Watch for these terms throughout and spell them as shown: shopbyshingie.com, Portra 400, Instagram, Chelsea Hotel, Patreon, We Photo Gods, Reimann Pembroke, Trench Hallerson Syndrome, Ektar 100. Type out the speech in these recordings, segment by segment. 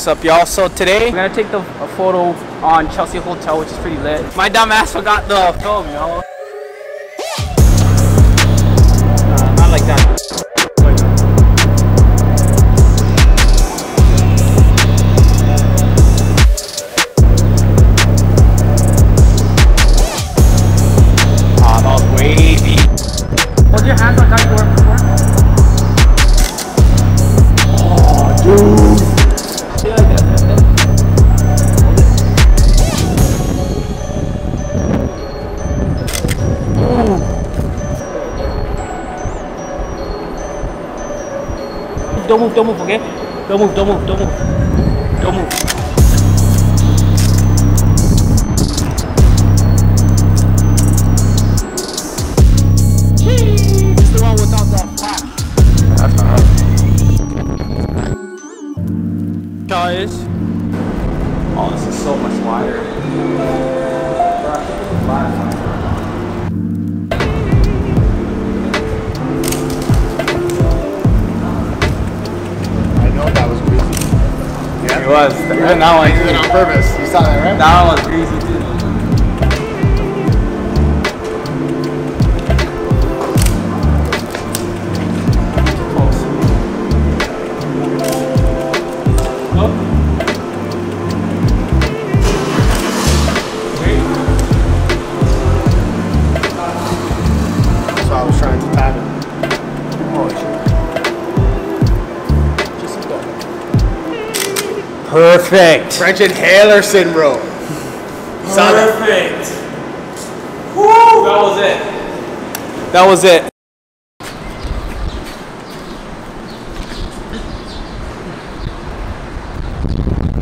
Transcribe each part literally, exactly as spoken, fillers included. What's up, y'all? So today, we're gonna take the a photo on Chelsea Hotel, which is pretty lit. My dumb ass forgot the film, y'all. Nah, not like that. Don't move, don't move, okay? Don't move, don't move, don't move. Don't move. It's the one without the flash. That's not hard. Guys. Oh, this is so much wider. It was. And yeah, that one. He did it on purpose. You saw that, right? That one was greasy too. Close. Go. That's why I was trying to pat it. Holy shit. Perfect. Trench Hallerson Syndrome. Perfect. Woo. That was it. That was it.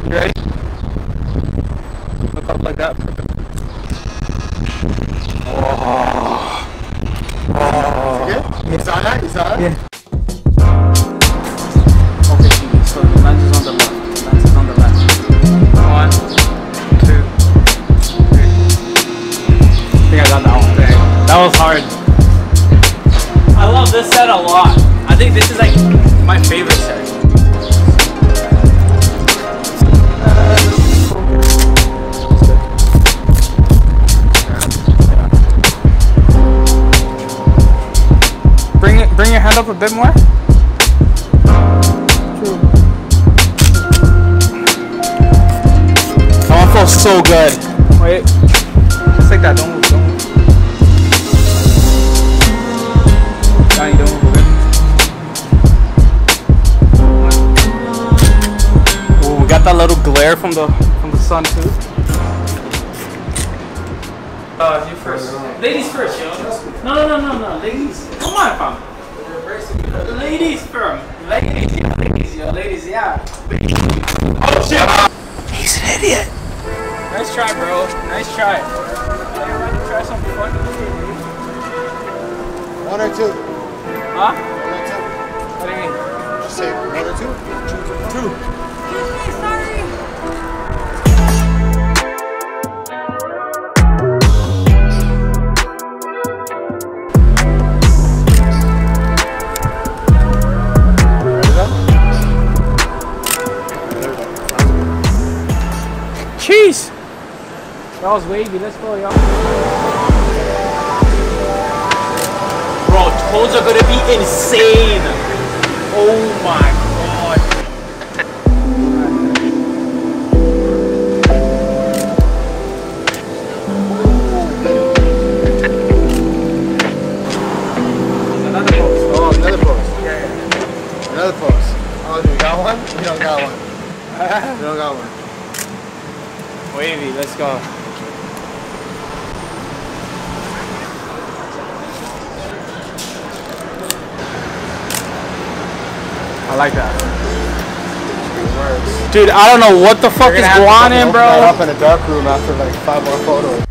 You ready? Look up like that. Oh. Oh. You saw that? You saw that? Yeah. That was hard. I love this set a lot. I think this is like my favorite set. Bring it, bring your head up a bit more. Oh, it feels so good. Wait, just like that. Don't move. Don't move. Oh, we got that little glare from the from the sun too. Uh, you first. Ladies first, yo. No, no, no, no, no. Ladies. Come on, fam. Ladies, firm. Ladies, yeah. Ladies, yeah. Ladies, yeah. Oh shit! He's an idiot. Nice try, bro. Nice try. Hey, we're gonna try something fun. One or two. Huh? What do you mean? Just say one or two. Two. Excuse me, sorry. Jeez! That was wavy. Let's go, y'all. Bro, toes are gonna be insane. Oh my god. Another pose. Oh, another pose. Yeah, yeah. Another pose. Oh, dude, you got one? You don't got one. You don't got one. Wavy, let's go. I like that. Dude, I don't know what the fuck is going on in, bro. Up in a dark room after like five more photos.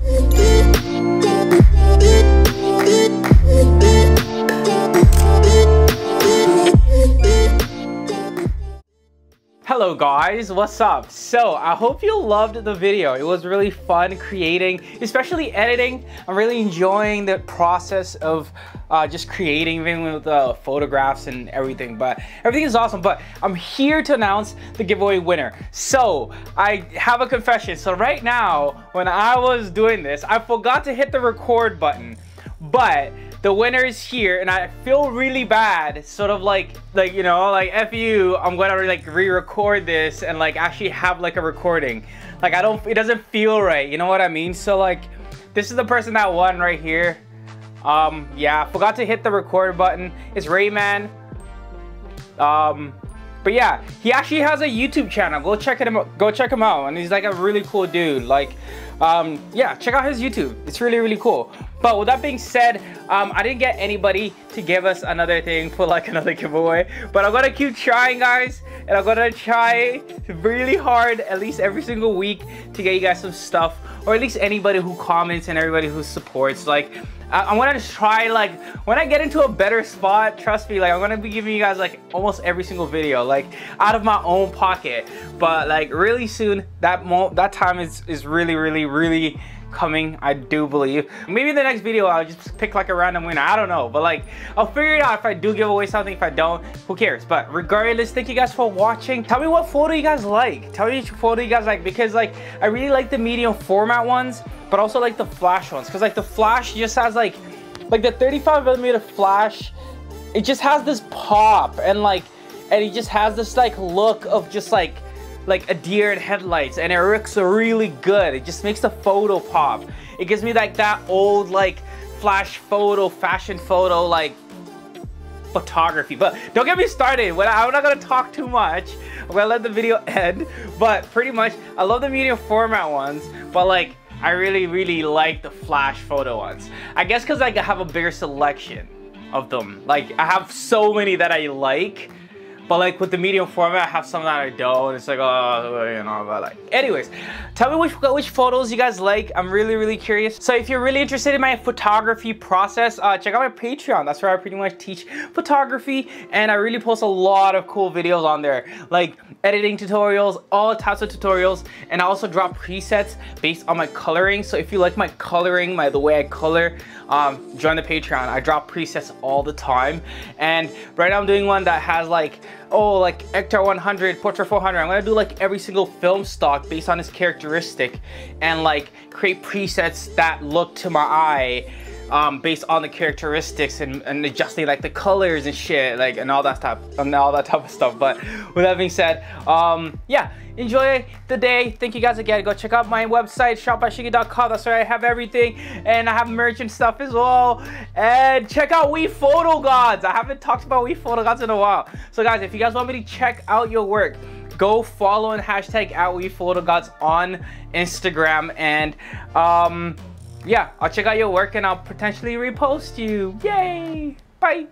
Hello guys, what's up? So I hope you loved the video. It was really fun creating, especially editing. I'm really enjoying the process of uh, just creating, even with the uh, photographs and everything, but everything is awesome. But I'm here to announce the giveaway winner. So I have a confession. So right now, when I was doing this, I forgot to hit the record button, but the winner is here, and I feel really bad, sort of like, like you know, like F you, I'm gonna like re-record this and like actually have like a recording. Like I don't, it doesn't feel right, you know what I mean? So like, this is the person that won right here. Um, yeah, forgot to hit the record button. It's Reimann. Um, but yeah, he actually has a YouTube channel. Go check him out, go check him out. And he's like a really cool dude. Like, um, yeah, check out his YouTube. It's really, really cool. But with that being said, um, I didn't get anybody to give us another thing for like another giveaway. But I'm gonna keep trying, guys, and I'm gonna try really hard, at least every single week, to get you guys some stuff, or at least anybody who comments and everybody who supports. Like, I I'm gonna just try. Like, when I get into a better spot, trust me, like I'm gonna be giving you guys like almost every single video, like out of my own pocket. But like really soon, that mo that time is is really, really, really coming, I do believe. Maybe in the next video I'll just pick like a random winner, I don't know, but like I'll figure it out if I do give away something. If I don't, who cares? But regardless, thank you guys for watching. Tell me what photo you guys like. Tell me which photo you guys like, because like I really like the medium format ones, but also like the flash ones, because like the flash just has like like the thirty-five millimeter flash, it just has this pop, and like and it just has this like look of just like like a deer in headlights, and it looks really good. It just makes the photo pop. It gives me like that old like flash photo, fashion photo, like photography. But don't get me started. When I, I'm not gonna talk too much. I'm gonna let the video end. But pretty much, I love the medium format ones, but like I really, really like the flash photo ones. I guess because like I have a bigger selection of them. Like I have so many that I like. But like with the medium format, I have some that I don't. It's like, oh, you know, but like, anyways, tell me which which photos you guys like. I'm really, really curious. So if you're really interested in my photography process, uh, check out my Patreon. That's where I pretty much teach photography, and I really post a lot of cool videos on there, like editing tutorials, all types of tutorials, and I also drop presets based on my coloring. So if you like my coloring, my the way I color, um, join the Patreon. I drop presets all the time, and right now I'm doing one that has like, oh, like Ektar one hundred, Portra four hundred. I'm gonna do like every single film stock based on its characteristic, and like create presets that look to my eye um, based on the characteristics, and, and adjusting like the colors and shit, like and all that type and all that type of stuff. But with that being said, um, yeah, enjoy the day. Thank you guys again. Go check out my website, shop by shingie dot com. That's where I have everything, and I have merch and stuff as well. And check out We Photo Gods. I haven't talked about We Photo Gods in a while. So guys, if you guys want me to check out your work, go follow and hashtag at We Photo Gods on Instagram, and um, yeah, I'll check out your work, and I'll potentially repost you. Yay! Bye!